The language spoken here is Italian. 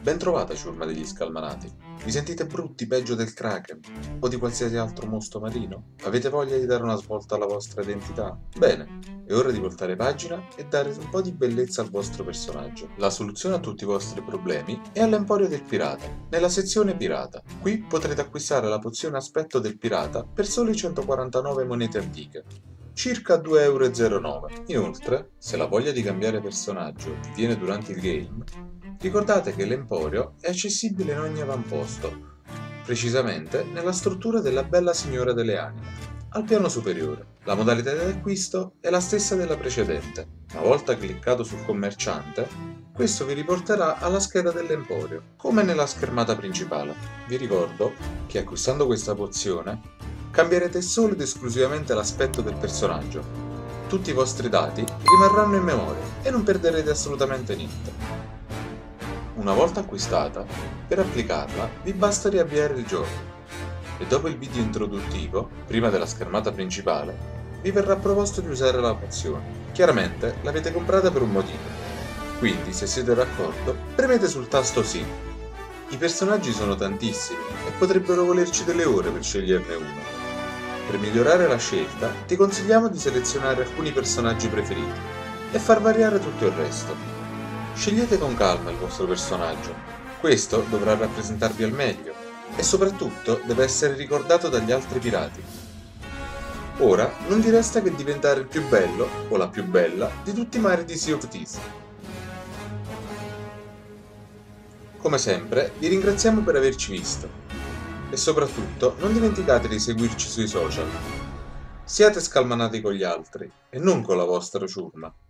Bentrovata, ciurma degli scalmanati. Vi sentite brutti peggio del Kraken o di qualsiasi altro mostro marino? Avete voglia di dare una svolta alla vostra identità? Bene, è ora di voltare pagina e dare un po' di bellezza al vostro personaggio. La soluzione a tutti i vostri problemi è all'Emporio del Pirata, nella sezione Pirata. Qui potrete acquistare la pozione Aspetto del Pirata per soli 149 monete antiche, circa 2,09€. Inoltre, se la voglia di cambiare personaggio vi viene durante il game, ricordate che l'Emporio è accessibile in ogni avamposto, precisamente nella struttura della Bella Signora delle Anime, al piano superiore. La modalità di acquisto è la stessa della precedente. Una volta cliccato sul commerciante, questo vi riporterà alla scheda dell'Emporio, come nella schermata principale. Vi ricordo che acquistando questa pozione cambierete solo ed esclusivamente l'aspetto del personaggio. Tutti i vostri dati rimarranno in memoria e non perderete assolutamente niente. Una volta acquistata, per applicarla vi basta riavviare il gioco e dopo il video introduttivo, prima della schermata principale, vi verrà proposto di usare la pozione. Chiaramente l'avete comprata per un motivo, quindi se siete d'accordo premete sul tasto sì. I personaggi sono tantissimi e potrebbero volerci delle ore per sceglierne uno. Per migliorare la scelta ti consigliamo di selezionare alcuni personaggi preferiti e far variare tutto il resto. Scegliete con calma il vostro personaggio, questo dovrà rappresentarvi al meglio e soprattutto deve essere ricordato dagli altri pirati. Ora non vi resta che diventare il più bello o la più bella di tutti i mari di Sea of Thieves. Come sempre vi ringraziamo per averci visto e soprattutto non dimenticate di seguirci sui social. Siate scalmanati con gli altri e non con la vostra ciurma.